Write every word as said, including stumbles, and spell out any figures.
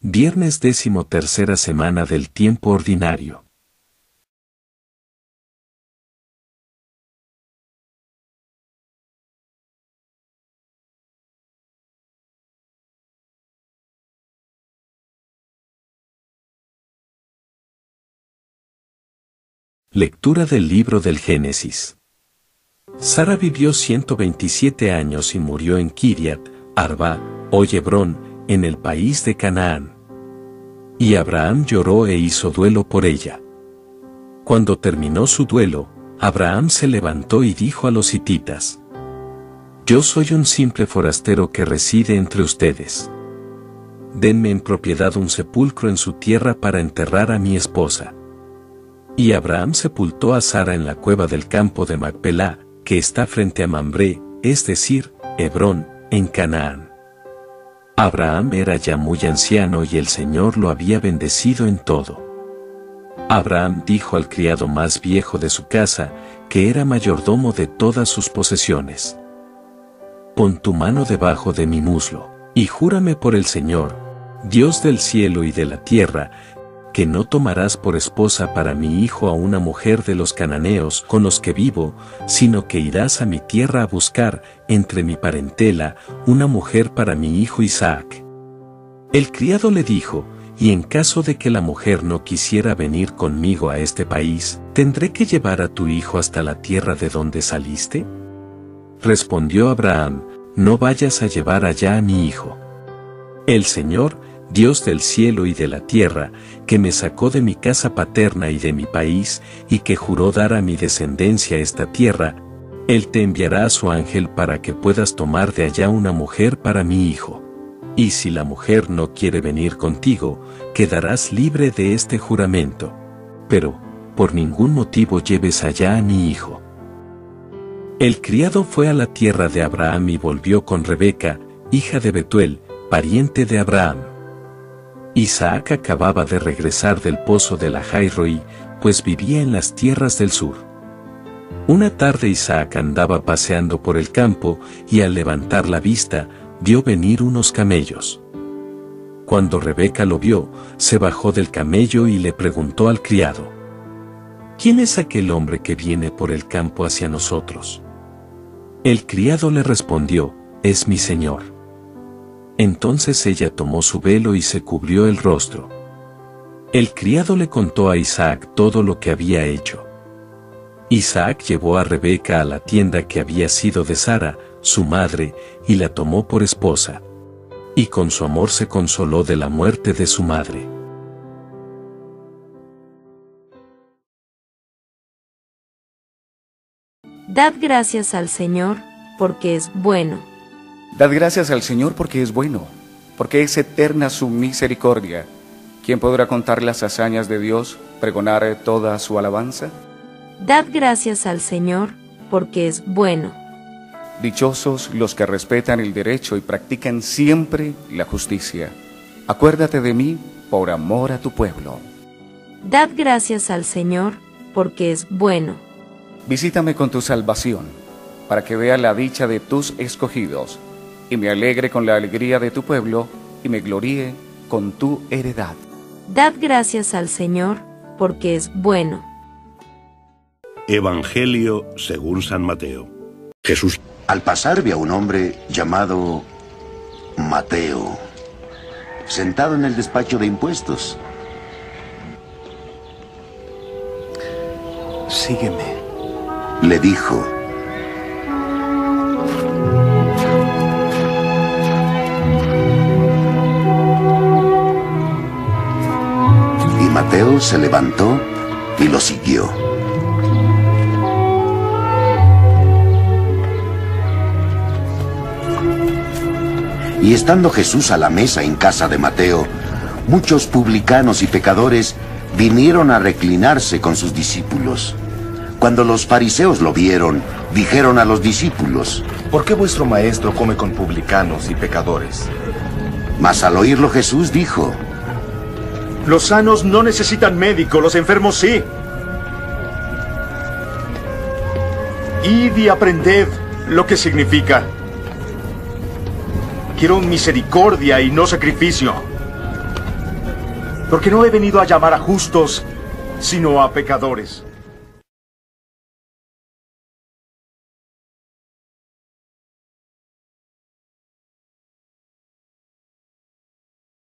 Viernes décimo tercera semana del tiempo ordinario. Lectura del libro del Génesis. Sara vivió ciento veintisiete años y murió en Kiriat Arba, hoy Hebrón, en el país de Canaán. Y Abraham lloró e hizo duelo por ella. Cuando terminó su duelo, Abraham se levantó y dijo a los hititas: Yo soy un simple forastero que reside entre ustedes. Denme en propiedad un sepulcro en su tierra para enterrar a mi esposa. Y Abraham sepultó a Sara en la cueva del campo de Macpelá, que está frente a Mamré, es decir, Hebrón, en Canaán. Abraham era ya muy anciano y el Señor lo había bendecido en todo. Abraham dijo al criado más viejo de su casa, que era mayordomo de todas sus posesiones: Pon tu mano debajo de mi muslo, y júrame por el Señor, Dios del cielo y de la tierra, que no tomarás por esposa para mi hijo a una mujer de los cananeos con los que vivo, sino que irás a mi tierra a buscar, entre mi parentela, una mujer para mi hijo Isaac. El criado le dijo: Y en caso de que la mujer no quisiera venir conmigo a este país, ¿tendré que llevar a tu hijo hasta la tierra de donde saliste? Respondió Abraham: No vayas a llevar allá a mi hijo. El Señor, Dios del cielo y de la tierra, que me sacó de mi casa paterna y de mi país, y que juró dar a mi descendencia esta tierra, Él te enviará a su ángel para que puedas tomar de allá una mujer para mi hijo. Y si la mujer no quiere venir contigo, quedarás libre de este juramento. Pero, por ningún motivo lleves allá a mi hijo. El criado fue a la tierra de Abraham y volvió con Rebeca, hija de Betuel, pariente de Abraham. Isaac acababa de regresar del pozo de Lahayroí, pues vivía en las tierras del sur. Una tarde Isaac andaba paseando por el campo y al levantar la vista, vio venir unos camellos. Cuando Rebeca lo vio, se bajó del camello y le preguntó al criado: ¿Quién es aquel hombre que viene por el campo hacia nosotros? El criado le respondió: Es mi señor. Entonces ella tomó su velo y se cubrió el rostro. El criado le contó a Isaac todo lo que había hecho. Isaac llevó a Rebeca a la tienda que había sido de Sara, su madre, y la tomó por esposa. Y con su amor se consoló de la muerte de su madre. Dad gracias al Señor, porque es bueno. Dad gracias al Señor porque es bueno, porque es eterna su misericordia. ¿Quién podrá contar las hazañas de Dios, pregonar toda su alabanza? Dad gracias al Señor porque es bueno. Dichosos los que respetan el derecho y practican siempre la justicia. Acuérdate de mí por amor a tu pueblo. Dad gracias al Señor porque es bueno. Visítame con tu salvación, para que vea la dicha de tus escogidos, y me alegre con la alegría de tu pueblo, y me gloríe con tu heredad. Dad gracias al Señor, porque es bueno. Evangelio según San Mateo. Jesús, al pasar, vio a un hombre llamado Mateo, sentado en el despacho de impuestos. Sígueme, le dijo. Mateo se levantó y lo siguió. Y estando Jesús a la mesa en casa de Mateo, muchos publicanos y pecadores vinieron a reclinarse con sus discípulos. Cuando los fariseos lo vieron, dijeron a los discípulos: ¿Por qué vuestro maestro come con publicanos y pecadores? Mas al oírlo Jesús dijo: Los sanos no necesitan médico, los enfermos sí. Id y aprended lo que significa. Quiero misericordia y no sacrificio, porque no he venido a llamar a justos, sino a pecadores.